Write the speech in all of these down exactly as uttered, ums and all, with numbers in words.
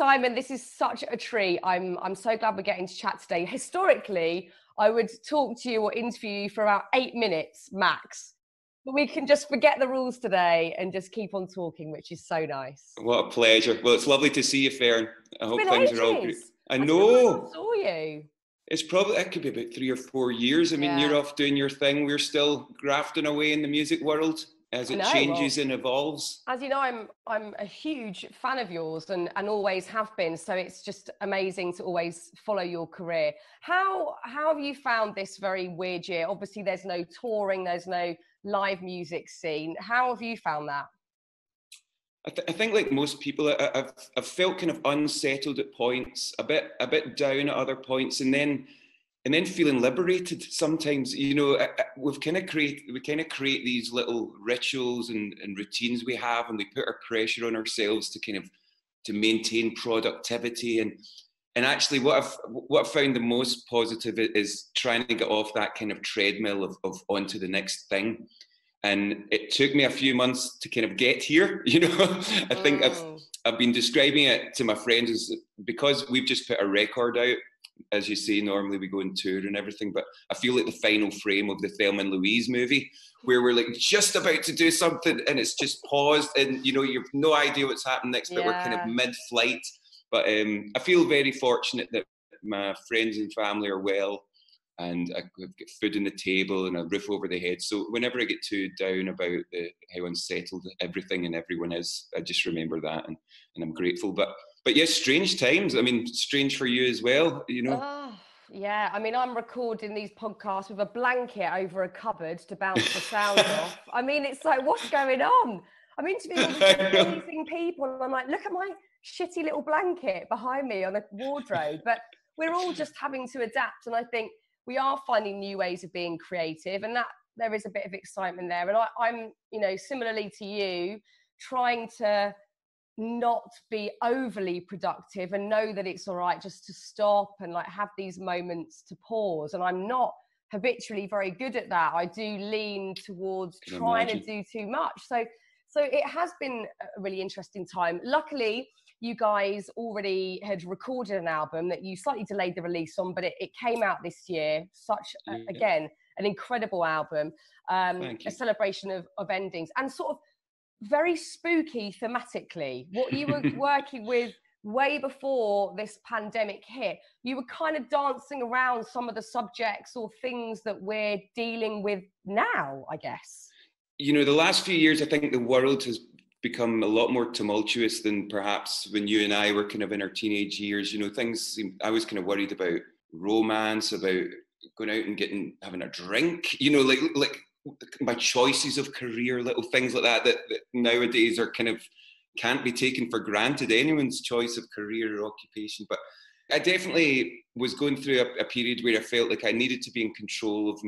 Simon, this is such a treat. I'm, I'm so glad we're getting to chat today. Historically, I would talk to you or interview you for about eight minutes max. But we can just forget the rules today and just keep on talking, which is so nice. What a pleasure. Well, it's lovely to see you, Fearne. I hope things are all good. I know. I saw you. It's probably, it could be about three or four years. I mean, yeah. You're off doing your thing. We're still grafting away in the music world as it know, changes well, and evolves. As you know, I'm I'm a huge fan of yours and, and always have been. So it's just amazing to always follow your career. How how have you found this very weird year? Obviously, there's no touring, there's no live music scene. How have you found that? I, th I think, like most people, I, I've I've felt kind of unsettled at points, a bit a bit down at other points, and then and then feeling liberated sometimes. You know, I, I, we've kind of create we kind of create these little rituals and, and routines we have, and we put our pressure on ourselves to kind of to maintain productivity. And and actually, what I've what I've found the most positive is trying to get off that kind of treadmill of, of onto the next thing. And it took me a few months to kind of get here. You know, I think oh. I've I've been describing it to my friends as, because we've just put a record out. As you say, normally we go on tour and everything, but I feel like the final frame of the Thelma and Louise movie, where we're like just about to do something and it's just paused, and you know you've no idea what's happened next, but yeah. We're kind of mid-flight. But um, I feel very fortunate that my friends and family are well, and I've got food on the table and a roof over the head. So whenever I get too down about the, how unsettled everything and everyone is, I just remember that, and, and I'm grateful. But but yes, strange times. I mean, strange for you as well, you know? Oh, yeah, I mean, I'm recording these podcasts with a blanket over a cupboard to bounce the sound off. I mean, it's like, what's going on? I'm interviewing all these amazing people, and I'm like, look at my shitty little blanket behind me on a wardrobe. But we're all just having to adapt, and I think we are finding new ways of being creative, and that there is a bit of excitement there. And I, I'm, you know, similarly to you, trying to not be overly productive and know that it's all right just to stop and like have these moments to pause. And I'm not habitually very good at that. I do lean towards trying to do too much. So, so it has been a really interesting time. Luckily, you guys already had recorded an album that you slightly delayed the release on, but it, it came out this year. Such, yeah. a, again, an incredible album, um, a celebration of, of endings, and sort of very spooky thematically. What you were working with way before this pandemic hit, you were kind of dancing around some of the subjects or things that we're dealing with now, I guess. You know, the last few years, I think the world has become a lot more tumultuous than perhaps when you and I were kind of in our teenage years. You know, things seem, I was kind of worried about romance, about going out and getting, having a drink, you know, like, like my choices of career, little things like that, that, that nowadays are kind of, can't be taken for granted, anyone's choice of career or occupation. But I definitely was going through a, a period where I felt like I needed to be in control of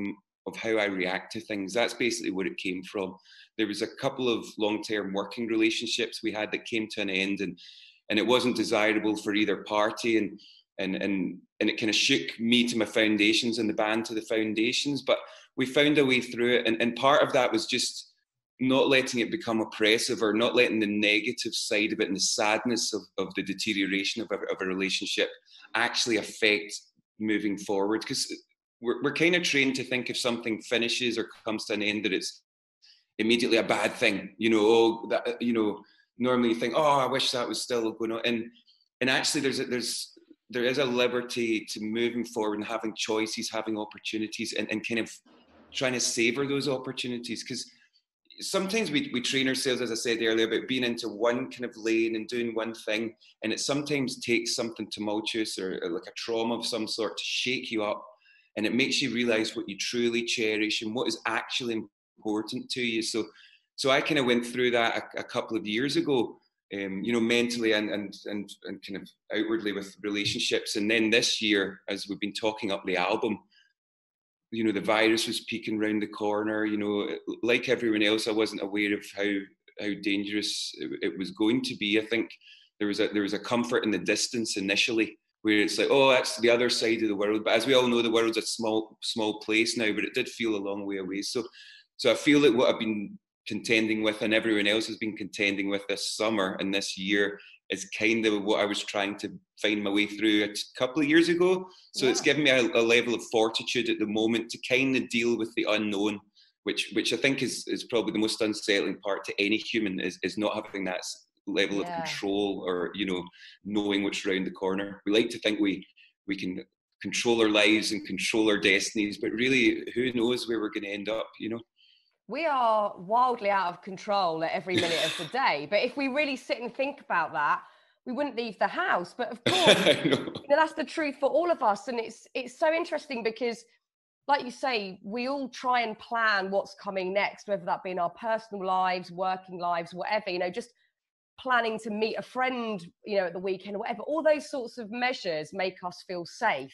of how I react to things. That's basically where it came from. There was a couple of long-term working relationships we had that came to an end, and and it wasn't desirable for either party, and and and and it kind of shook me to my foundations and the band to the foundations. But we found a way through it, and, and part of that was just not letting it become oppressive, or not letting the negative side of it and the sadness of, of the deterioration of a, of a relationship actually affect moving forward, because we're, we're kind of trained to think if something finishes or comes to an end that it's immediately a bad thing. You know, oh, that, you know, normally you think, oh, I wish that was still going on. And, and actually there's a, there's, there is a liberty to moving forward and having choices, having opportunities, and, and kind of trying to savor those opportunities. Because sometimes we, we train ourselves, as I said earlier, about being into one kind of lane and doing one thing. And it sometimes takes something tumultuous or, or like a trauma of some sort to shake you up. And it makes you realize what you truly cherish and what is actually important to you. So, so I kind of went through that a, a couple of years ago, um, you know, mentally and, and, and, and kind of outwardly with relationships. And then this year, as we've been talking up the album, you know, the virus was peeking round the corner. You know, like everyone else, I wasn't aware of how, how dangerous it, it was going to be. I think there was a, there was a comfort in the distance initially, where it's like, oh, that's the other side of the world. But as we all know, the world's a small, small place now, but it did feel a long way away. So, so I feel like what I've been contending with, and everyone else has been contending with this summer and this year, is kind of what I was trying to find my way through a couple of years ago. So yeah. It's given me a, a level of fortitude at the moment to kind of deal with the unknown, which which I think is, is probably the most unsettling part to any human, is, is not having that level yeah. of control, or, you know, knowing what's around the corner. We like to think we we can control our lives and control our destinies, but really, who knows where we're going to end up, you know? We are wildly out of control at every minute of the day. But if we really sit and think about that, we wouldn't leave the house. But of course, you know, that's the truth for all of us. And it's it's so interesting because, like you say, we all try and plan what's coming next, whether that be in our personal lives, working lives, whatever, you know, just planning to meet a friend, you know, at the weekend or whatever. All those sorts of measures make us feel safe.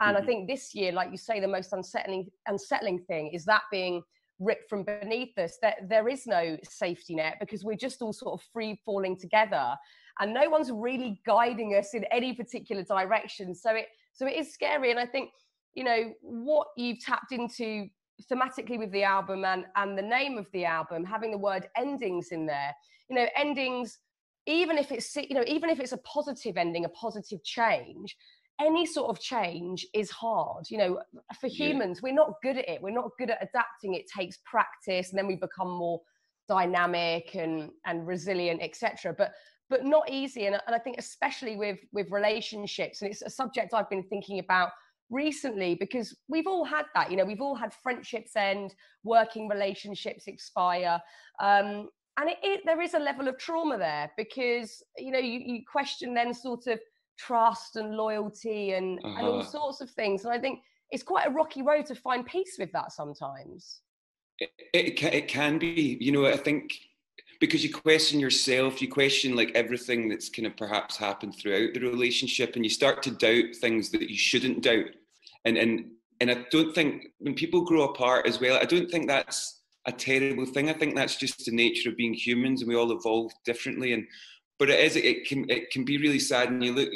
And mm-hmm. I think this year, like you say, the most unsettling, unsettling thing is that being ripped from beneath us, that there, there is no safety net, because we're just all sort of free falling together and no one's really guiding us in any particular direction. So it so it is scary. And I think, you know, what you've tapped into thematically with the album and and the name of the album, having the word endings in there, you know, endings, even if it's, you know, even if it's a positive ending, a positive change, any sort of change is hard, you know, for humans. Yeah. We're not good at it. We're not good at adapting. It takes practice, and then we become more dynamic and, and resilient, et cetera. But but not easy. And, and I think especially with, with relationships, and it's a subject I've been thinking about recently, because we've all had that, you know, we've all had friendships end, working relationships expire. Um, and it, it, there is a level of trauma there, because, you know, you, you question then sort of trust and loyalty and, uh-huh. and all sorts of things. And I think it's quite a rocky road to find peace with that sometimes. It, it, can, it can be, you know, I think, because you question yourself, you question like everything that's kind of perhaps happened throughout the relationship, and you start to doubt things that you shouldn't doubt. And and and I don't think, when people grow apart as well, I don't think that's a terrible thing. I think that's just the nature of being humans, and we all evolve differently. And but it is, it can it can be really sad, and you look,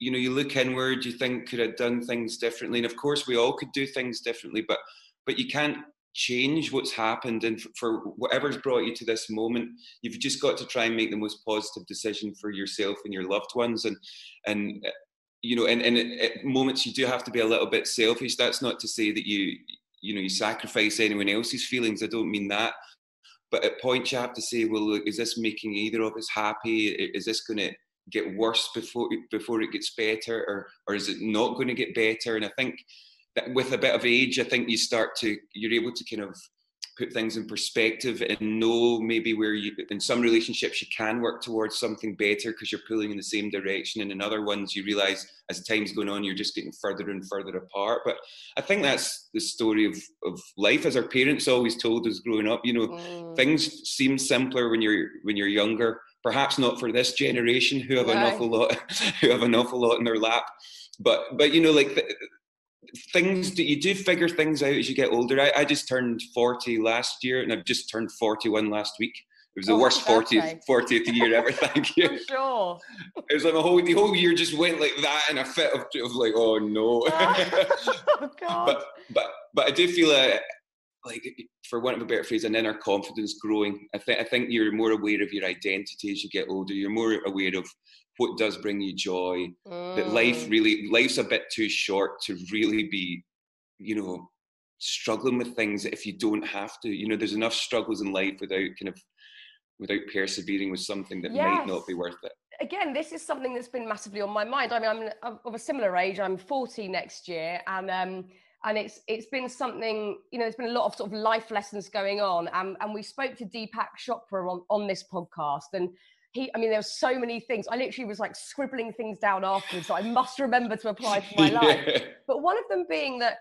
you know, you look inward, you think, could I have done things differently? And of course we all could do things differently, but but you can't change what's happened, and for, for whatever's brought you to this moment, you've just got to try and make the most positive decision for yourself and your loved ones. And and you know, and, and at moments you do have to be a little bit selfish. That's not to say that you you know you sacrifice anyone else's feelings. I don't mean that. But at points you have to say, well, look, is this making either of us happy? Is this going to get worse before before it gets better, or or is it not going to get better? And I think that with a bit of age, I think you start to, you're able to kind of put things in perspective and know maybe where you, in some relationships you can work towards something better because you're pulling in the same direction, and in other ones you realise as time's going on you're just getting further and further apart. But I think that's the story of, of life, as our parents always told us growing up, you know. Mm. Things seem simpler when you're when you're younger, perhaps not for this generation who have right. an awful lot who have an awful lot in their lap, but but you know, like the, things that you do figure things out as you get older. I, I just turned forty last year, and I've just turned forty-one last week. It was the oh, worst fortieth, fortieth year ever, thank you. I'm sure. It was like a whole, the whole year just went like that in a fit of, of like, oh no. Oh, God. But, but, but I do feel a, like, for want of a better phrase, an inner confidence growing. I, th- I think you're more aware of your identity as you get older. You're more aware of what does bring you joy, mm. that life really, life's a bit too short to really be, you know, struggling with things if you don't have to. You know, there's enough struggles in life without kind of, without persevering with something that yes. might not be worth it. Again, this is something that's been massively on my mind. I mean, I'm of a similar age, I'm forty next year, and um, and it's it's been something, you know, there's been a lot of sort of life lessons going on, and, and we spoke to Deepak Chopra on, on this podcast, and He, I mean, there were so many things. I literally was like scribbling things down afterwards that I must remember to apply to my life. Yeah. But one of them being that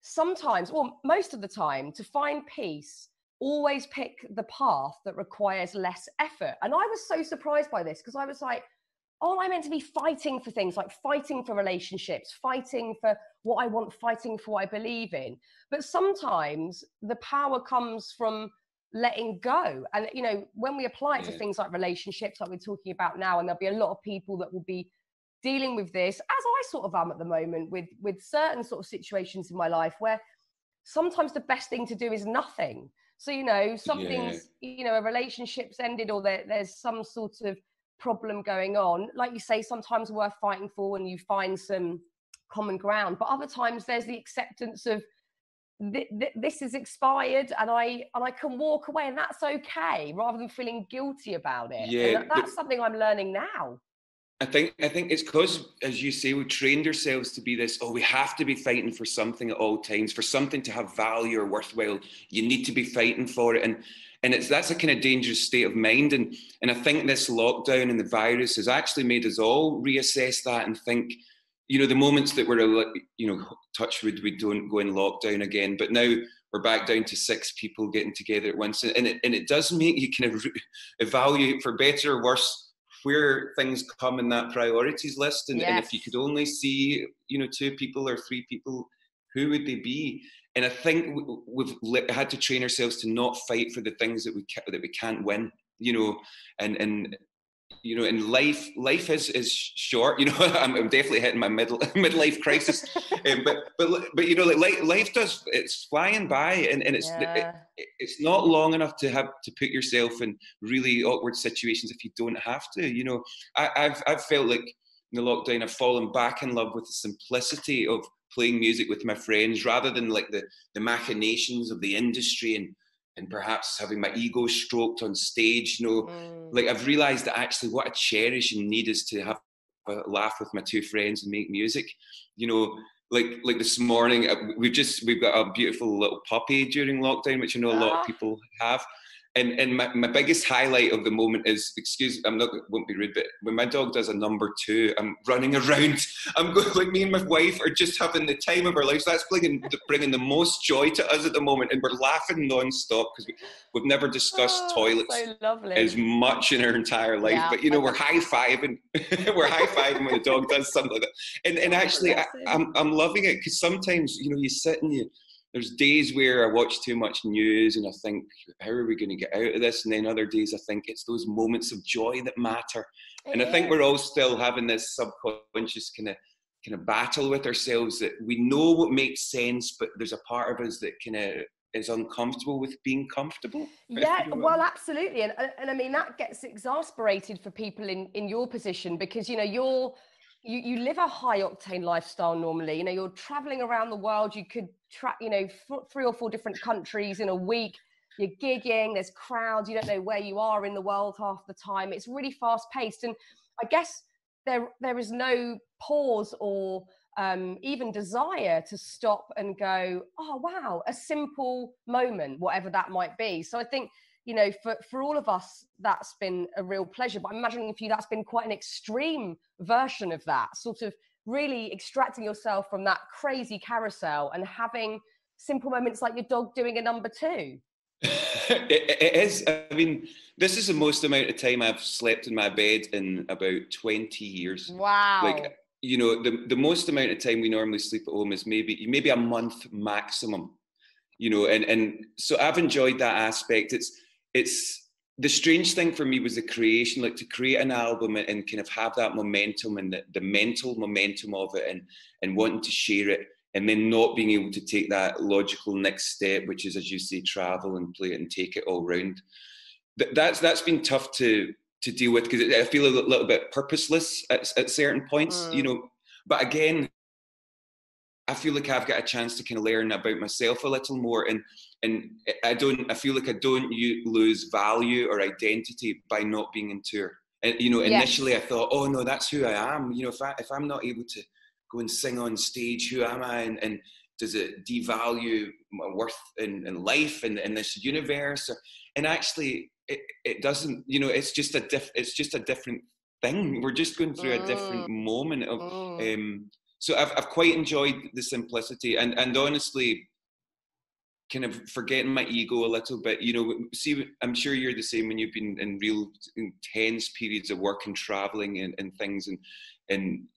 sometimes, well, most of the time, to find peace, always pick the path that requires less effort. And I was so surprised by this, because I was like, oh, I meant to be fighting for things, like fighting for relationships, fighting for what I want, fighting for what I believe in. But sometimes the power comes from letting go. And you know, when we apply it yeah. to things like relationships, like we're talking about now, and there'll be a lot of people that will be dealing with this, as I sort of am at the moment, with with certain sort of situations in my life where sometimes the best thing to do is nothing. So you know, something's yeah. you know, a relationship's ended, or there, there's some sort of problem going on, like you say, sometimes worth fighting for when you find some common ground, but other times there's the acceptance of th- th- this is expired and I and I can walk away, and that's okay, rather than feeling guilty about it. Yeah, and that's something I'm learning now. I think I think it's because, as you say, we trained ourselves to be this, oh, we have to be fighting for something at all times, for something to have value or worthwhile, you need to be fighting for it. And and it's that's a kind of dangerous state of mind. And and I think this lockdown and the virus has actually made us all reassess that and think, you know, the moments that we're, you know, touch wood, we don't go in lockdown again, but now we're back down to six people getting together at once. And it, and it does make you kind of re- evaluate for better or worse where things come in that priorities list. And, yes. and if you could only see, you know, two people or three people, who would they be? And I think we've had to train ourselves to not fight for the things that we that we can't win, you know, and, and, you know, and life, life is, is short, you know, I'm, I'm definitely hitting my middle midlife crisis, um, but, but, but, you know, like life, life does, it's flying by, and, and it's, yeah. it, it's not long enough to have to put yourself in really awkward situations if you don't have to, you know. I, I've, I've felt like in the lockdown, I've fallen back in love with the simplicity of playing music with my friends, rather than like the, the machinations of the industry and, and perhaps having my ego stroked on stage, you know, mm. like I've realized that actually what I cherish and need is to have a laugh with my two friends and make music, you know, like, like this morning, we've just, we've got a beautiful little puppy during lockdown, which I know a lot of people have. And and my, my biggest highlight of the moment is, excuse, I'm not, won't be rude, but when my dog does a number two, I'm running around. I'm going, like, me and my wife are just having the time of our lives. That's bringing, bringing the most joy to us at the moment. And we're laughing non-stop because we, we've never discussed oh, toilets so lovely. as much in our entire life. Yeah. But, you know, we're high-fiving. we're high-fiving when the dog does something like that. And and actually, I, I'm, I'm loving it because sometimes, you know, you sit and you... There's days where I watch too much news and I think, how are we going to get out of this? And then other days I think it's those moments of joy that matter. And I think we're all still having this subconscious kind of kind of battle with ourselves that we know what makes sense, but there's a part of us that kind of is uncomfortable with being comfortable. Yeah, well, absolutely. And, and I mean, that gets exasperated for people in, in your position because, you know, you're... You, you live a high octane lifestyle normally, you know, you're traveling around the world, you could track, you know, f- three or four different countries in a week, you're gigging, there's crowds, you don't know where you are in the world half the time, it's really fast paced. And I guess there there is no pause or um, even desire to stop and go, oh, wow, a simple moment, whatever that might be. So I think, you know, for, for all of us, that's been a real pleasure. But I'm imagining for you, that's been quite an extreme version of that, sort of really extracting yourself from that crazy carousel and having simple moments like your dog doing a number two. it, it is. I mean, this is the most amount of time I've slept in my bed in about twenty years. Wow. Like, you know, the, the most amount of time we normally sleep at home is maybe maybe a month maximum, you know, and, and so I've enjoyed that aspect. It's, It's the strange thing for me was the creation, like to create an album and, and kind of have that momentum and the, the mental momentum of it and, and wanting to share it and then not being able to take that logical next step, which is, as you say, travel and play it and take it all round. Th- that's, that's been tough to, to deal with because I feel a little bit purposeless at, at certain points, mm. you know, but again, I feel like I've got a chance to kind of learn about myself a little more, and and I don't. I feel like I don't lose value or identity by not being in tour. And you know, yes. initially I thought, oh no, that's who I am. You know, if I if I'm not able to go and sing on stage, who am I? And, and does it devalue my worth in, in life and in, in this universe? Or, and actually, it, it doesn't. You know, it's just a diff. It's just a different thing. We're just going through mm. a different moment of. Mm. Um, So I've I've quite enjoyed the simplicity and, and honestly, kind of forgetting my ego a little bit. You know, see, I'm sure you're the same when you've been in real intense periods of work and traveling and, and things, and and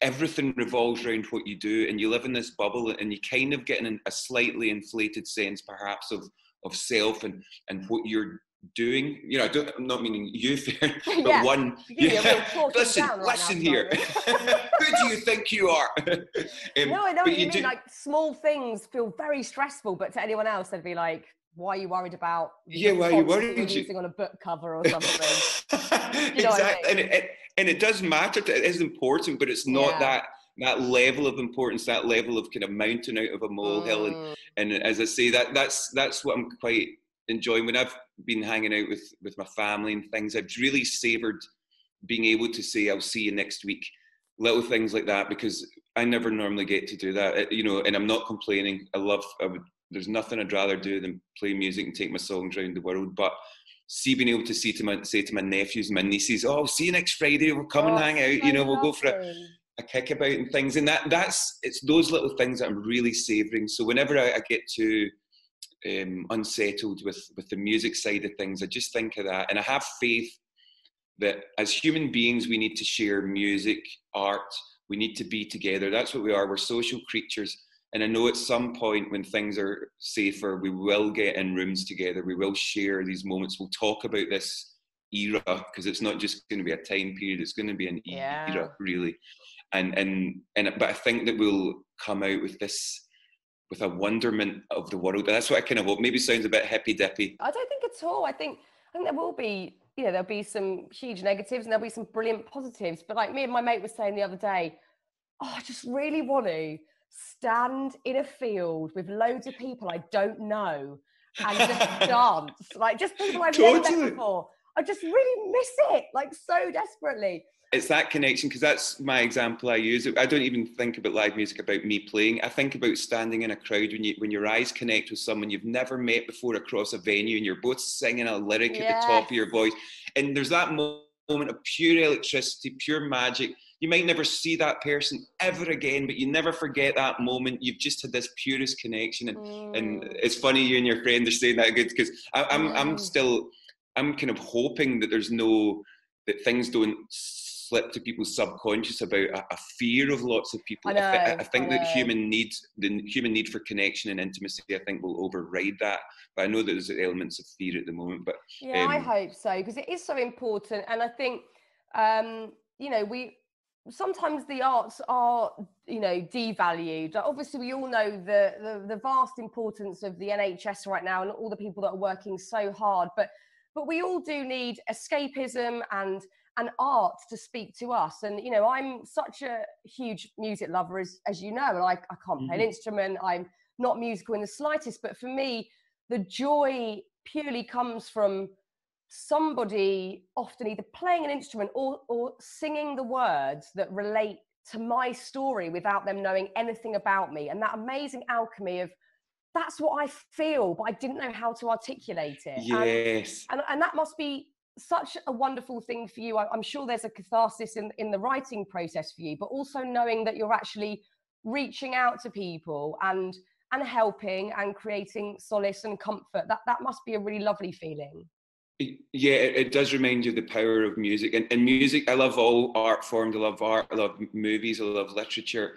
everything revolves around what you do, and you live in this bubble, and you kind of get in a slightly inflated sense, perhaps, of of self and and what you're doing. You know, I don't, I'm not meaning you, Fearne, but yeah. one. Yeah. Listen, down right listen now, here. Who do you think you are? um, no, I know what you mean. Do... Like small things feel very stressful, but to anyone else, they'd be like, why are you worried about yeah, why are you worried you're using on a book cover or something? You know exactly. What I mean? And it, and it does matter. It is important, but it's not yeah. that that level of importance, that level of kind of mountain out of a molehill. Mm. And, and as I say, that that's that's what I'm quite enjoying. When I've been hanging out with, with my family and things, I've really savoured being able to say, I'll see you next week. Little things like that, because I never normally get to do that, you know, and I'm not complaining. I love, I would, there's nothing I'd rather do than play music and take my songs around the world, but see, being able to see to my, say to my nephews and my nieces, oh, I'll see you next Friday, we'll come oh, and hang out, you know, we'll go for a, a kick about and things. And that that's, it's those little things that I'm really savouring. So whenever I, I get too um, unsettled with, with the music side of things, I just think of that. And I have faith that as human beings, we need to share music, art, we need to be together. That's what we are. We're social creatures. And I know at some point when things are safer, we will get in rooms together. We will share these moments. We'll talk about this era, because it's not just going to be a time period. It's going to be an yeah. era, really. And, and, and, but I think that we'll come out with this, with a wonderment of the world. That's what I kind of hope. Maybe sounds a bit hippy-dippy. I don't think at all. I think, I think there will be, you know, there'll be some huge negatives and there'll be some brilliant positives. But like me and my mate was saying the other day, oh, I just really want to stand in a field with loads of people I don't know and just dance. Like, just people I've totally. never met before. I just really miss it, like, so desperately. It's that connection, because that's my example I use. I don't even think about live music about me playing. I think about standing in a crowd when you when your eyes connect with someone you've never met before across a venue and you're both singing a lyric yes. at the top of your voice. And there's that moment of pure electricity, pure magic. You might never see that person ever again, but you never forget that moment. You've just had this purest connection. And, mm. and it's funny you and your friend are saying that good, because I'm, mm. I'm still, I'm kind of hoping that there's no, that things don't slip to people's subconscious about a, a fear of lots of people. I, know, I, th- I think I that human need, the human need for connection and intimacy, I think will override that. But I know that there's elements of fear at the moment. But yeah, um, I hope so, because it is so important. And I think, um, you know, we sometimes the arts are, you know, devalued. Like, obviously, we all know the, the the vast importance of the N H S right now and all the people that are working so hard. But but we all do need escapism and and art to speak to us. And, you know, I'm such a huge music lover, as, as you know, and I, I can't play mm-hmm. an instrument. I'm not musical in the slightest. But for me, the joy purely comes from somebody often either playing an instrument or, or singing the words that relate to my story without them knowing anything about me. And that amazing alchemy of, that's what I feel, but I didn't know how to articulate it. Yes. And, and, and that must be such a wonderful thing for you. I, I'm sure there's a catharsis in, in the writing process for you, but also knowing that you're actually reaching out to people and and helping and creating solace and comfort. That, that must be a really lovely feeling. Yeah, it, it does remind you of the power of music. And, and music, I love all art forms. I love art, I love movies, I love literature.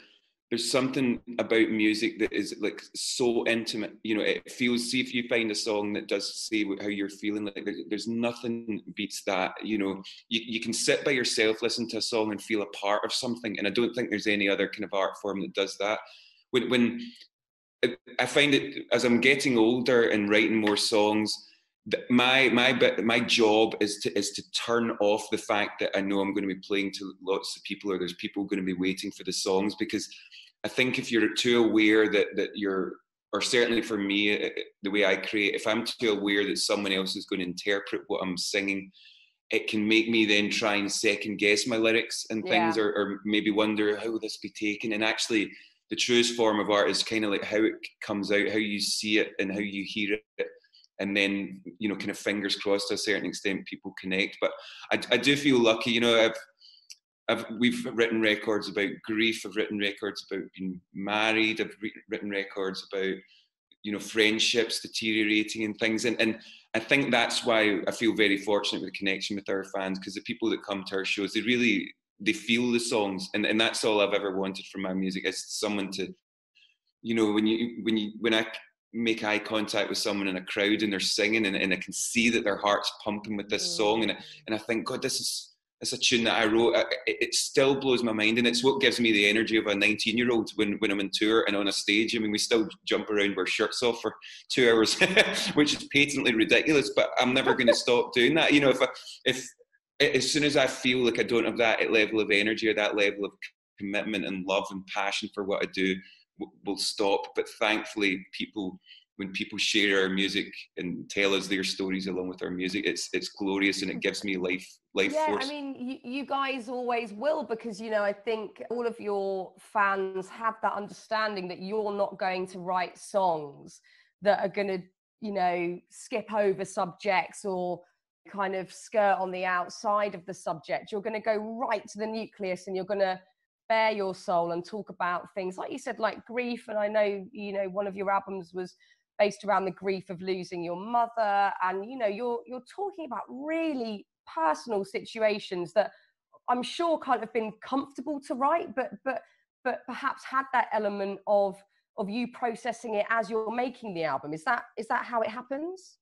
There's something about music that is like so intimate. You know, it feels, see if you find a song that does say how you're feeling, like there's nothing beats that. You know, you, you can sit by yourself, listen to a song and feel a part of something. And I don't think there's any other kind of art form that does that. When, when I find it, as I'm getting older and writing more songs, My my bit, my job is to is to turn off the fact that I know I'm going to be playing to lots of people, or there's people going to be waiting for the songs, because I think if you're too aware that that you're, or certainly for me, the way I create, if I'm too aware that someone else is going to interpret what I'm singing, it can make me then try and second guess my lyrics and things, yeah. or, or maybe wonder how will this be taken. And actually, the truest form of art is kind of like how it comes out, how you see it, and how you hear it. And then, you know, kind of fingers crossed to a certain extent, people connect. But I, I do feel lucky, you know, I've, I've, we've written records about grief, I've written records about being married, I've re- written records about, you know, friendships deteriorating and things. And, and I think that's why I feel very fortunate with the connection with our fans, because the people that come to our shows, they really, they feel the songs. And, and that's all I've ever wanted from my music, is someone to, you know, when you, when you, when I, make eye contact with someone in a crowd and they're singing and, and I can see that their heart's pumping with this mm. song, and I, and I think, God, this is It's a tune that I wrote. It still blows my mind, and it's what gives me the energy of a nineteen-year-old when, when I'm on tour and on a stage. I mean, we still jump around, wear shirts off for two hours, which is patently ridiculous, but I'm never going to stop doing that. You know, if I, if as soon as I feel like I don't have that level of energy or that level of commitment and love and passion for what I do, we'll stop. But thankfully, people... when people share our music and tell us their stories along with our music, it's it's glorious, and it gives me life life yeah, force. Yeah, I mean, you, you guys always will, because, you know, I think all of your fans have that understanding that you're not going to write songs that are going to, you know, skip over subjects or kind of skirt on the outside of the subject. You're going to go right to the nucleus, and you're going to bare your soul and talk about things, like you said, like grief. And I know, you know, one of your albums was based around the grief of losing your mother, and you know you're you're talking about really personal situations that I'm sure can't have been comfortable to write, but but but perhaps had that element of of you processing it as you're making the album. Is that is that how it happens?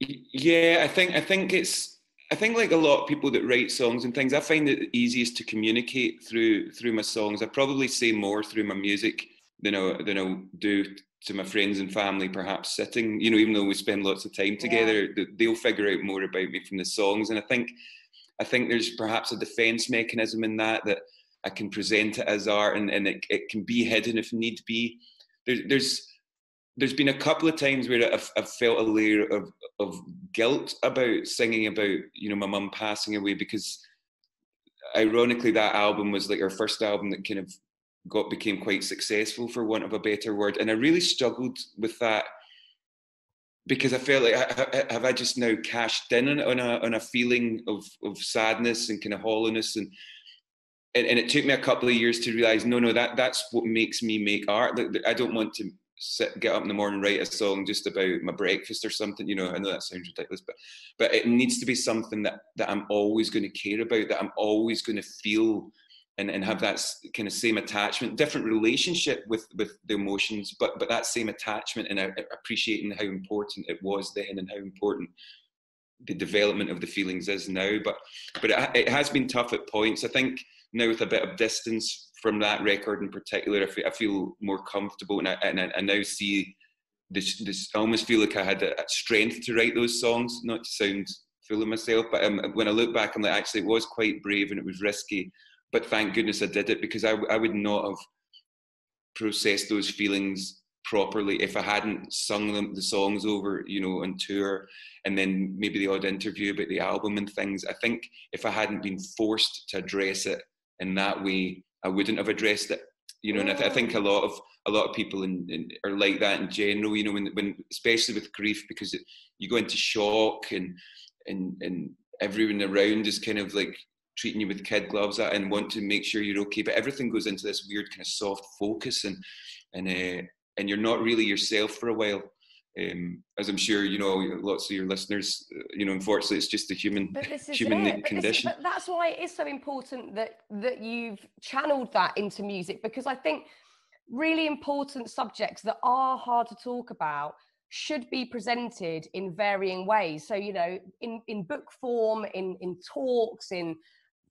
Yeah, I think I think it's I think like a lot of people that write songs and things, I find it easiest to communicate through through my songs. I probably say more through my music than I than I do to my friends and family, perhaps sitting, you know, even though we spend lots of time together, yeah. They'll figure out more about me from the songs. And I think, I think there's perhaps a defense mechanism in that, that I can present it as art, and, and it, it can be hidden if need be. There's, there's, there's been a couple of times where I've, I've felt a layer of, of guilt about singing about, you know, my mum passing away, because ironically that album was like our first album that kind of got became quite successful, for want of a better word, and I really struggled with that, because I felt like I, I, have I just now cashed in on, on a on a feeling of of sadness and kind of hollowness, and, and and it took me a couple of years to realise no no that that's what makes me make art. I don't want to sit, get up in the morning, write a song just about my breakfast or something. You know, I know that sounds ridiculous, but but it needs to be something that that I'm always going to care about, that I'm always going to feel. And, and have that kind of same attachment, different relationship with, with the emotions, but but that same attachment, and uh, appreciating how important it was then and how important the development of the feelings is now. But but it, it has been tough at points. I think now with a bit of distance from that record in particular, I feel, I feel more comfortable, and I, and I, I now see this, this. I almost feel like I had a, a strength to write those songs, not to sound full of myself, but um, when I look back, I'm like, actually, it was quite brave and it was risky. But thank goodness I did it, because I, I would not have processed those feelings properly if I hadn't sung them, the songs over, you know, on tour, and then maybe the odd interview about the album and things. I think if I hadn't been forced to address it in that way, I wouldn't have addressed it, you know. And I, th I think a lot of a lot of people in, in, are like that in general, you know, when, when especially with grief, because it, you go into shock, and and and everyone around is kind of like treating you with kid gloves at, and want to make sure you're okay, but everything goes into this weird kind of soft focus, and and uh, and you're not really yourself for a while, um, as I'm sure you know. Lots of your listeners, you know, unfortunately, it's just the human human it. condition. But, this, but that's why it is so important that that you've channeled that into music, because I think really important subjects that are hard to talk about should be presented in varying ways. So you know, in in book form, in in talks, in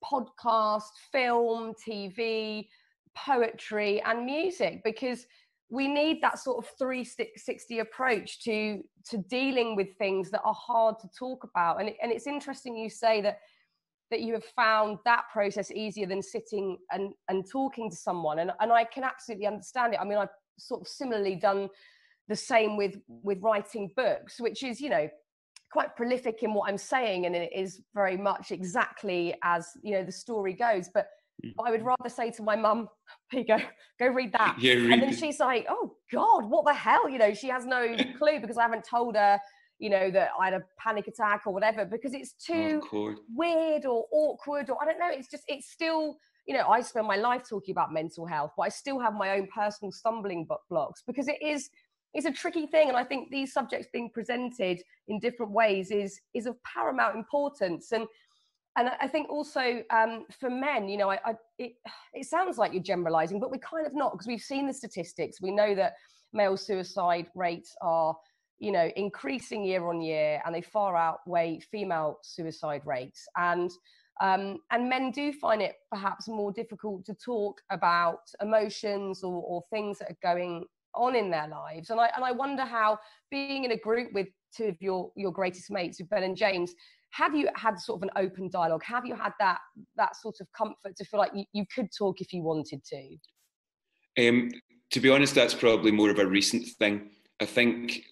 podcast, film, T V, poetry, and music, because we need that sort of three sixty approach to to dealing with things that are hard to talk about. And, it, and it's interesting you say that that you have found that process easier than sitting and and talking to someone, and and I can absolutely understand it. I mean, I've sort of similarly done the same with with writing books, which is, you know, quite prolific in what I'm saying, and it is very much exactly as, you know, the story goes, but I would rather say to my mum, here you go, go read that. Yeah, read and then it. She's like, oh God, what the hell? You know, she has no clue, because I haven't told her, you know, that I had a panic attack or whatever, because it's too awkward. weird or awkward, or I don't know. It's just, it's still, you know, I spend my life talking about mental health, but I still have my own personal stumbling blocks, because it is, it's a tricky thing, and I think these subjects being presented in different ways is is of paramount importance. And and I think also um, for men, you know, I, I, it, it sounds like you're generalising, but we're kind of not, because we've seen the statistics. We know that male suicide rates are, you know, increasing year on year, and they far outweigh female suicide rates. And Um, and men do find it perhaps more difficult to talk about emotions or, or things that are going on in their lives. And I, and I wonder how, being in a group with two of your, your greatest mates, with Ben and James, have you had sort of an open dialogue? Have you had that that sort of comfort to feel like you, you could talk if you wanted to? Um, to be honest, that's probably more of a recent thing. I think,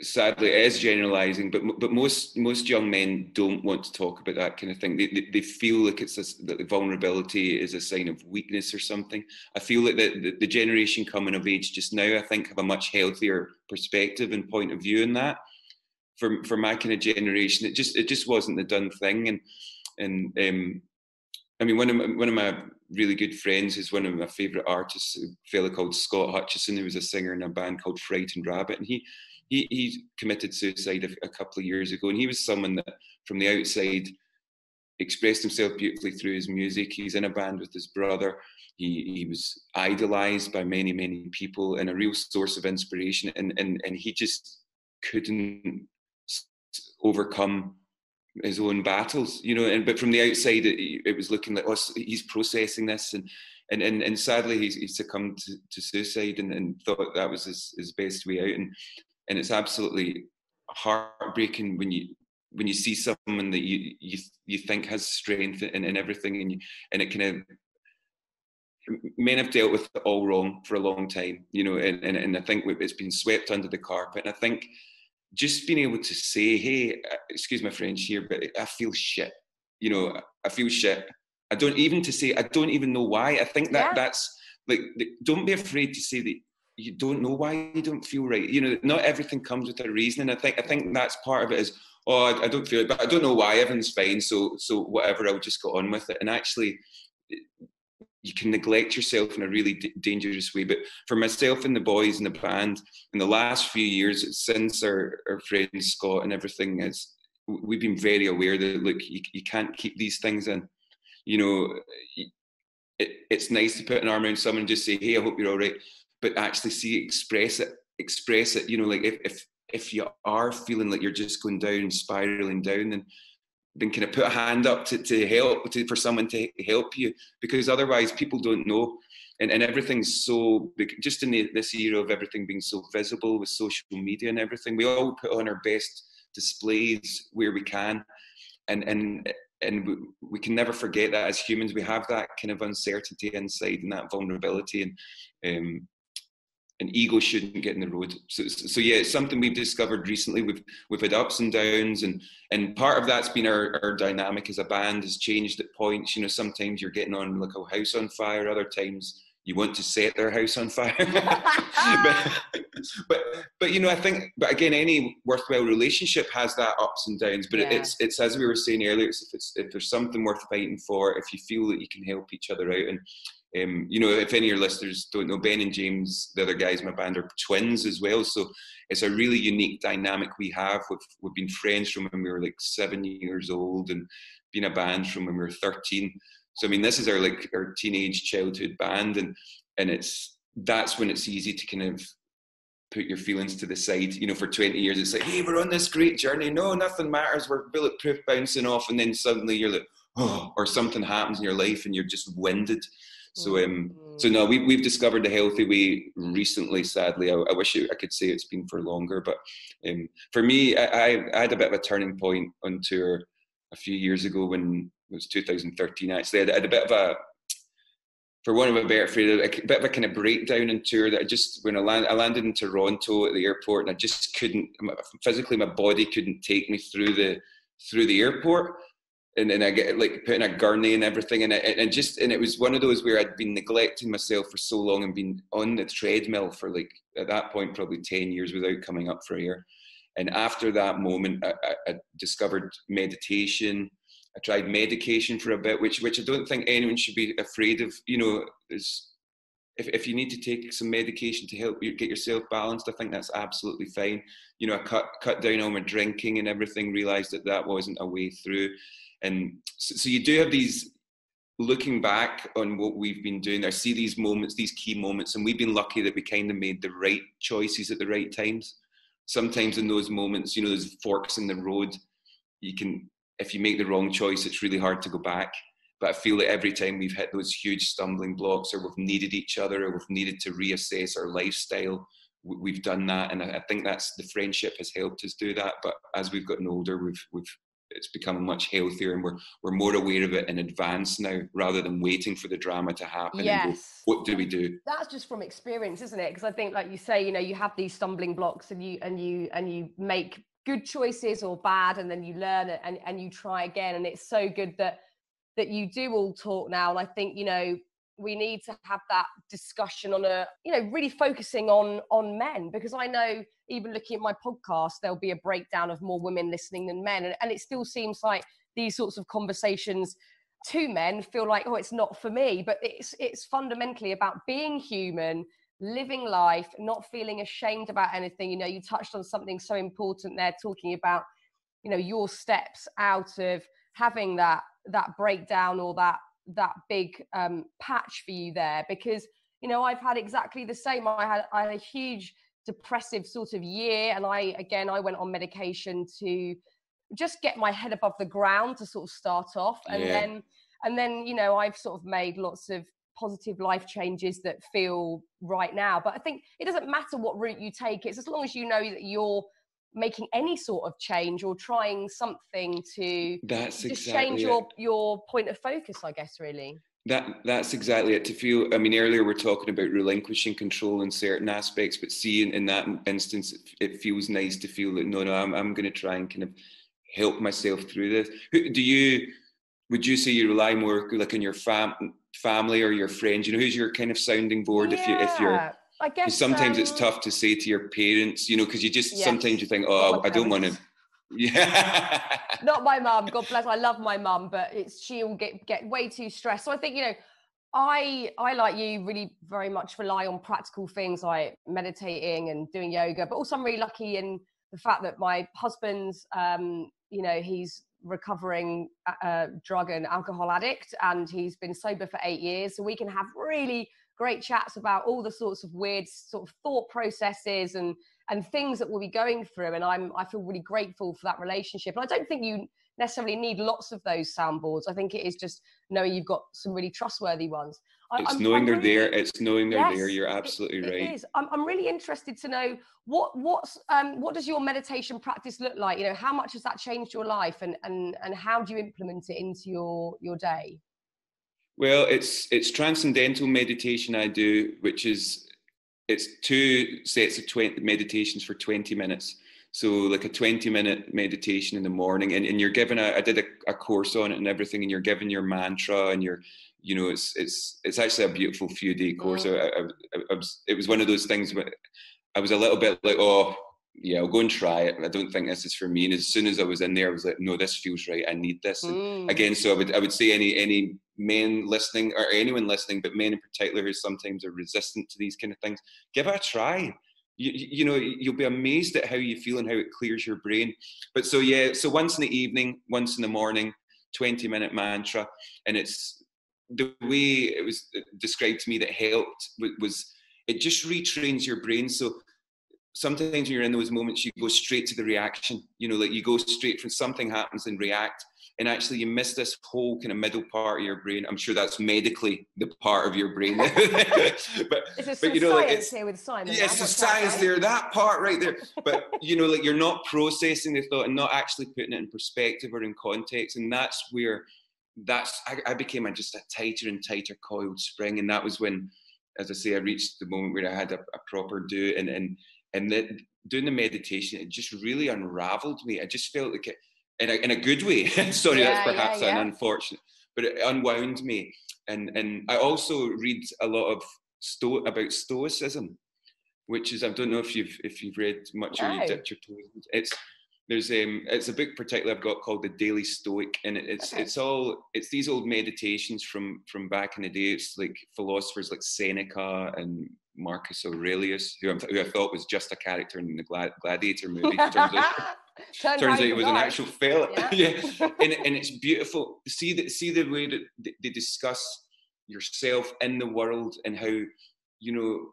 sadly, it is generalising, but but most most young men don't want to talk about that kind of thing. They they, they feel like it's a, that the vulnerability is a sign of weakness or something. I feel like the, the the generation coming of age just now, I think, have a much healthier perspective and point of view in that. For for my kind of generation, it just it just wasn't the done thing, and and um, I mean, one of my, one of my really good friends is one of my favourite artists, a fella called Scott Hutchison, who was a singer in a band called Frightened Rabbit, and he he he committed suicide a, a couple of years ago, and he was someone that from the outside expressed himself beautifully through his music. He's in a band with his brother. He he was idolised by many many people and a real source of inspiration, and and and he just couldn't overcome his own battles, you know, and but from the outside it, it was looking like, oh, he's processing this, and and and, and sadly he's, he succumbed to, to suicide and, and thought that was his, his best way out, and and it's absolutely heartbreaking when you when you see someone that you you, you think has strength and, and everything, and you, and it kind of, men have dealt with it all wrong for a long time, you know, and and, and I think it's been swept under the carpet, and I think just being able to say, hey, excuse my French here, but I feel shit. You know, I feel shit. I don't even to say, I don't even know why. I think that yeah. that's, like, don't be afraid to say that you don't know why you don't feel right. You know, not everything comes with a reason. And I think I think that's part of it is, oh, I, I don't feel it, but I don't know why, everything's fine. So, so whatever, I'll just go on with it. And actually, you can neglect yourself in a really d- dangerous way. But for myself and the boys in the band, in the last few years, since our, our friend Scott and everything, is, we've been very aware that, look, you, you can't keep these things in. You know, it, it's nice to put an arm around someone and just say, hey, I hope you're all right. But actually see, express it, express it. You know, like if if, if you are feeling like you're just going down, spiraling down, then then kind of put a hand up to, to help, to, for someone to help you, because otherwise people don't know. And, and everything's so, just in the, this era of everything being so visible with social media and everything, we all put on our best displays where we can. And and and we, we can never forget that as humans, we have that kind of uncertainty inside and that vulnerability, and um, and ego shouldn't get in the road. So, so yeah, it's something we've discovered recently. We've we've had ups and downs, and and part of that's been our, our dynamic as a band has changed at points. You know, sometimes you're getting on like a house on fire. Other times you want to set their house on fire. but, but but you know, I think. But again, any worthwhile relationship has that ups and downs. But yeah. it's it's as we were saying earlier. It's if it's if there's something worth fighting for, if you feel that you can help each other out. And Um, you know, if any of your listeners don't know, Ben and James, the other guys in my band, are twins as well. So it's a really unique dynamic we have. We've, we've been friends from when we were like seven years old, and been a band from when we were thirteen. So I mean, this is our like our teenage childhood band, and and it's that's when it's easy to kind of put your feelings to the side. You know, for twenty years, it's like, hey, we're on this great journey. No, nothing matters. We're bulletproof, bouncing off, and then suddenly you're like, oh, or something happens in your life, and you're just winded. So um, so no, we, we've discovered the healthy way recently, sadly. I, I wish it, I could say it's been for longer, but um, for me, I, I had a bit of a turning point on tour a few years ago when it was two thousand thirteen, actually. I had a bit of a, for want of a better phrase, a bit of a kind of breakdown in tour that I just, when I, land, I landed in Toronto at the airport, and I just couldn't, physically my body couldn't take me through the through the airport. And then I get like put in a gurney and everything, and it, and just and it was one of those where I'd been neglecting myself for so long and been on the treadmill for like at that point probably ten years without coming up for air. And after that moment, I, I discovered meditation. I tried medication for a bit, which which I don't think anyone should be afraid of. You know, is if if you need to take some medication to help you get yourself balanced, I think that's absolutely fine. You know, I cut cut down on my drinking and everything. Realized that that wasn't a way through. And so you do have these, looking back on what we've been doing, I see these moments, these key moments, and we've been lucky that we kind of made the right choices at the right times. Sometimes in those moments, you know, there's forks in the road. You can if you make the wrong choice, it's really hard to go back. But I feel that every time we've hit those huge stumbling blocks, or we've needed each other, or we've needed to reassess our lifestyle, we've done that. And I think that's, the friendship has helped us do that. But as we've gotten older, we've, we've, it's becoming much healthier, and we're, we're more aware of it in advance now, rather than waiting for the drama to happen. Yes. And go, what do we do? That's just from experience, isn't it? Because I think, like you say, you know, you have these stumbling blocks, and you, and you, and you make good choices or bad, and then you learn it, and, and you try again. And it's so good that, that you do all talk now. And I think, you know, we need to have that discussion on a, you know, really focusing on, on men, because I know even looking at my podcast, there'll be a breakdown of more women listening than men. And, and it still seems like these sorts of conversations to men feel like, oh, it's not for me, but it's, it's fundamentally about being human, living life, not feeling ashamed about anything. You know, you touched on something so important there, talking about, you know, your steps out of having that, that breakdown or that, that big um patch for you there, because you know I've had exactly the same. I had, I had a huge depressive sort of year, and I again I went on medication to just get my head above the ground to sort of start off, and yeah. then and then you know I've sort of made lots of positive life changes that feel right now. But I think it doesn't matter what route you take, it's as long as you know that you're making any sort of change or trying something to that's just exactly change your, your point of focus, I guess, really. That, that's exactly it. To feel, I mean, earlier we're talking about relinquishing control in certain aspects, but see, in, in that instance, it, it feels nice to feel that, no, no, I'm, I'm going to try and kind of help myself through this. Do you, would you say you rely more like on your fam- family or your friends? You know, who's your kind of sounding board yeah. if you, if you're... I guess sometimes um, it's tough to say to your parents, you know, because you just yes. sometimes you think, oh, I don't want to. Yeah. Not my mum. God bless. I love my mum, but it's she'll get get way too stressed. So I think, you know, I I like you really very much rely on practical things like meditating and doing yoga. But also, I'm really lucky in the fact that my husband's, um, you know, he's recovering uh, drug and alcohol addict, and he's been sober for eight years, so we can have really great chats about all the sorts of weird sort of thought processes and and things that we'll be going through. And I'm I feel really grateful for that relationship. And I don't think you necessarily need lots of those soundboards. I think it is just knowing you've got some really trustworthy ones. I, it's I'm, knowing I'm they're really, there. It's knowing they're yes, there. You're absolutely it, it right. It is. I'm I'm really interested to know what what's um what does your meditation practice look like? You know, how much has that changed your life, and and and how do you implement it into your your day? Well, it's it's transcendental meditation I do, which is, it's two sets of twenty meditations for twenty minutes. So like a twenty minute meditation in the morning, and, and you're given a, I did a, a course on it and everything, and you're given your mantra, and you're, you know, it's it's it's actually a beautiful few day course. I, I, I, I was, it was one of those things where I was a little bit like, oh, yeah, I'll go and try it. I don't think this is for me. And as soon as I was in there, I was like, no, this feels right. I need this. Mm. Again, so I would I would say any any men listening, or anyone listening, but men in particular who sometimes are resistant to these kind of things, give it a try. You, you know, you'll be amazed at how you feel and how it clears your brain. But so, yeah, so once in the evening, once in the morning, twenty minute mantra. And it's the way it was described to me that helped was it just retrains your brain. So sometimes when you're in those moments, you go straight to the reaction, you know, like you go straight from something happens and react. And actually you miss this whole kind of middle part of your brain. I'm sure that's medically the part of your brain. but but you know, like it's here with Simon. Yes, yeah, science that, right? there, that part right there. But you know, like you're not processing the thought and not actually putting it in perspective or in context. And that's where that's, I, I became a, just a tighter and tighter coiled spring. And that was when, as I say, I reached the moment where I had a, a proper do, and, and, And then doing the meditation, it just really unraveled me. I just felt like it, in a, in a good way. Sorry, yeah, that's perhaps yeah, yeah. an unfortunate, but it unwound me. And and I also read a lot of sto- about stoicism, which is, I don't know if you've if you've read much no. or you dipped your toes. It's there's um it's a book particularly I've got called The Daily Stoic, and it's okay. it's all it's these old meditations from from back in the day. It's like philosophers like Seneca and Marcus Aurelius, who, who I thought was just a character in the Glad- Gladiator movie. Turns out, turns out it was an actual fella. Yeah, yeah. And, and it's beautiful. See the, see the way that they discuss yourself in the world, and how, you know,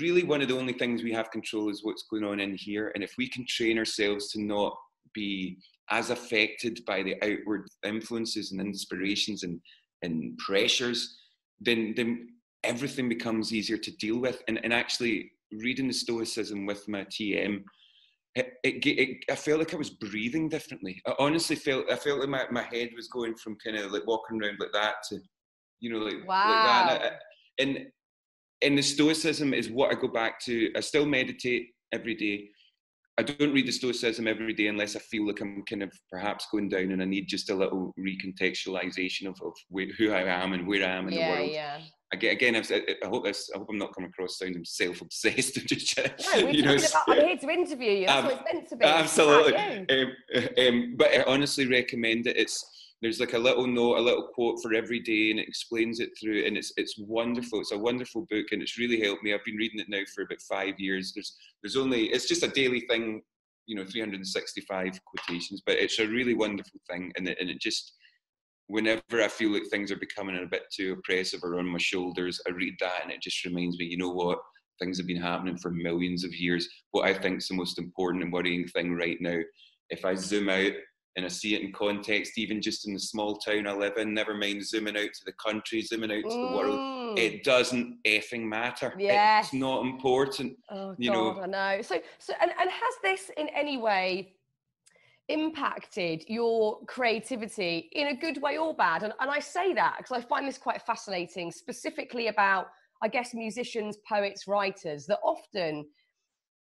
really one of the only things we have control is what's going on in here. And if we can train ourselves to not be as affected by the outward influences and inspirations and, and pressures, then, then everything becomes easier to deal with. And, and actually reading the Stoicism with my T M, It, it, it, I felt like I was breathing differently. I honestly felt, I felt like my, my head was going from kind of like walking around like that to, you know, like, wow. like that. And, I, and, and the Stoicism is what I go back to. I still meditate every day. I don't read the Stoicism every day unless I feel like I'm kind of perhaps going down and I need just a little recontextualization of, of where, who I am and where I am in yeah, the world. Yeah. Again, I've said, I hope this, I hope I'm not coming across sounding self-obsessed. No, you know, about, I'm here to interview you. That's um, what it's meant to be. Absolutely. Um, um, but I honestly recommend it. It's there's like a little note, a little quote for every day, and it explains it through. And it's it's wonderful. It's a wonderful book, and it's really helped me. I've been reading it now for about five years. There's there's only it's just a daily thing, you know, three hundred sixty-five quotations. But it's a really wonderful thing, and it, and it just. Whenever I feel like things are becoming a bit too oppressive or on my shoulders, I read that and it just reminds me, you know what, things have been happening for millions of years. What I think is the most important and worrying thing right now, if I zoom out and I see it in context, even just in the small town I live in, never mind zooming out to the country, zooming out to mm. the world, it doesn't effing matter. Yes. It's not important. Oh, you God, know. I know. So, so and, and has this in any way impacted your creativity in a good way or bad? And, and I say that because I find this quite fascinating, specifically about, I guess, musicians, poets, writers, that often,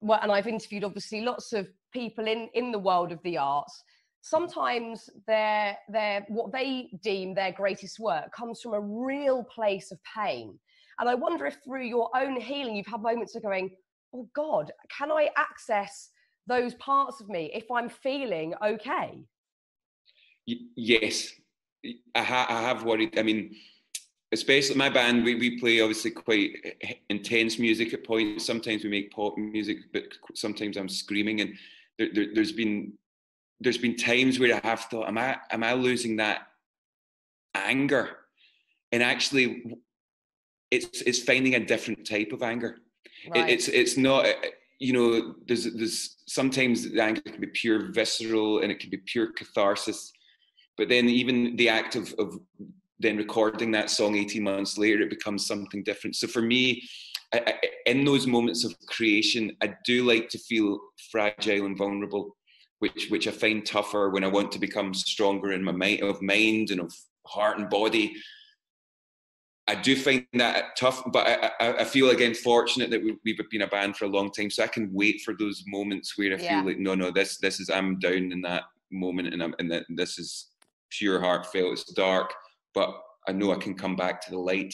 well, and I've interviewed obviously lots of people in, in the world of the arts, sometimes their, their, what they deem their greatest work comes from a real place of pain. And I wonder if through your own healing, you've had moments of going, oh God, can I access those parts of me if I'm feeling okay? Yes, I, ha- I have worried. I mean, especially my band, we, we play obviously quite intense music at points. Sometimes we make pop music, but sometimes I'm screaming. And there, there, there's been there's been times where I have thought, am I am I losing that anger? And actually, it's it's finding a different type of anger. Right. It, it's it's not. You know, there's, there's sometimes the anger can be pure visceral and it can be pure catharsis. But then even the act of, of then recording that song eighteen months later, it becomes something different. So for me, I, I, in those moments of creation, I do like to feel fragile and vulnerable, which which I find tougher when I want to become stronger in my mind, of mind and of heart and body. I do find that tough, but I, I, I feel again fortunate that we, we've been a band for a long time, so I can wait for those moments where I yeah. feel like no, no, this this is I'm down in that moment, and I'm and that this is pure heartfelt. It's dark, but I know I can come back to the light.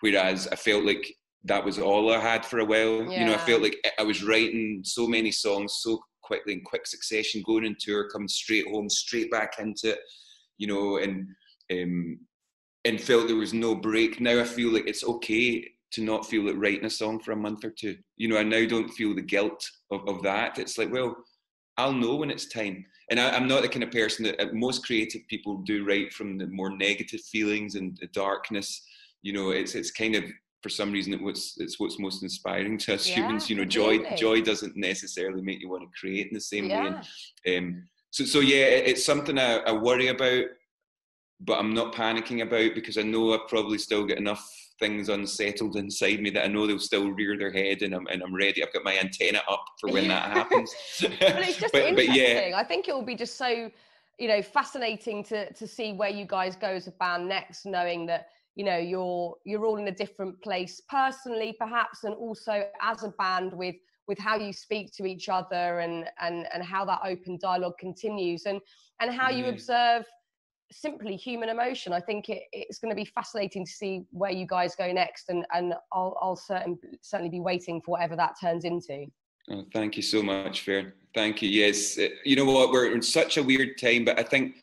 Whereas I felt like that was all I had for a while. Yeah. You know, I felt like I was writing so many songs so quickly in quick succession, going on tour, coming straight home, straight back into it. You know, and. Um, and felt there was no break. Now I feel like it's okay to not feel like writing a song for a month or two. You know, I now don't feel the guilt of, of that. It's like, well, I'll know when it's time. And I, I'm not the kind of person that uh, most creative people do write from the more negative feelings and the darkness. You know, it's it's kind of, for some reason, it was, it's what's most inspiring to us yeah, humans. You know, joy really. joy doesn't necessarily make you want to create in the same yeah. way. And, um, so, so yeah, it, it's something I, I worry about, but I'm not panicking about because I know I've probably still got enough things unsettled inside me that I know they'll still rear their head, and I'm and I'm ready. I've got my antenna up for when that happens. But it's just but, interesting. But yeah. I think it will be just so, you know, fascinating to to see where you guys go as a band next, knowing that, you know, you're you're all in a different place personally, perhaps, and also as a band with with how you speak to each other and and and how that open dialogue continues and and how you yeah. observe simply human emotion. I think it, it's going to be fascinating to see where you guys go next, and and I'll I'll certain, certainly be waiting for whatever that turns into. Oh, thank you so much, Fearne. Thank you. Yes, you know what? We're in such a weird time, but I think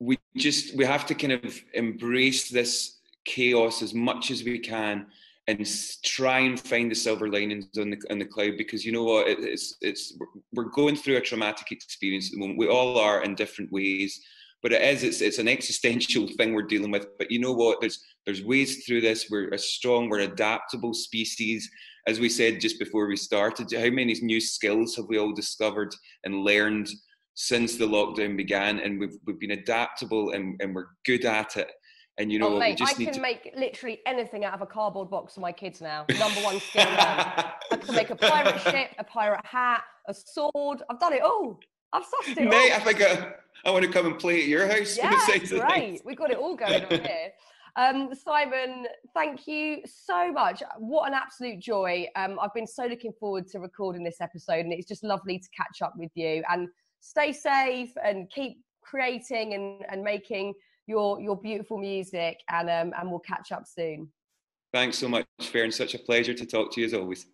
we just we have to kind of embrace this chaos as much as we can and try and find the silver linings on the on the cloud, because you know what? It, it's it's we're going through a traumatic experience at the moment. We all are in different ways. But it is, it's, it's an existential thing we're dealing with. But you know what, there's there's ways through this. We're a strong, we're adaptable species. As we said just before we started, how many new skills have we all discovered and learned since the lockdown began, and we've we've been adaptable, and, and we're good at it. And you know, oh, mate, we just I need can to... make literally anything out of a cardboard box for my kids now. Number one skill. I can make a pirate ship, a pirate hat, a sword. I've done it all. I've sussed it. Mate, all. I think I, I want to come and play at your house. Yeah, great. We've got it all going on here. Um, Simon, thank you so much. What an absolute joy. Um, I've been so looking forward to recording this episode, and it's just lovely to catch up with you. And stay safe and keep creating and, and making your your beautiful music, and um, and we'll catch up soon. Thanks so much, Fearne. Such a pleasure to talk to you as always.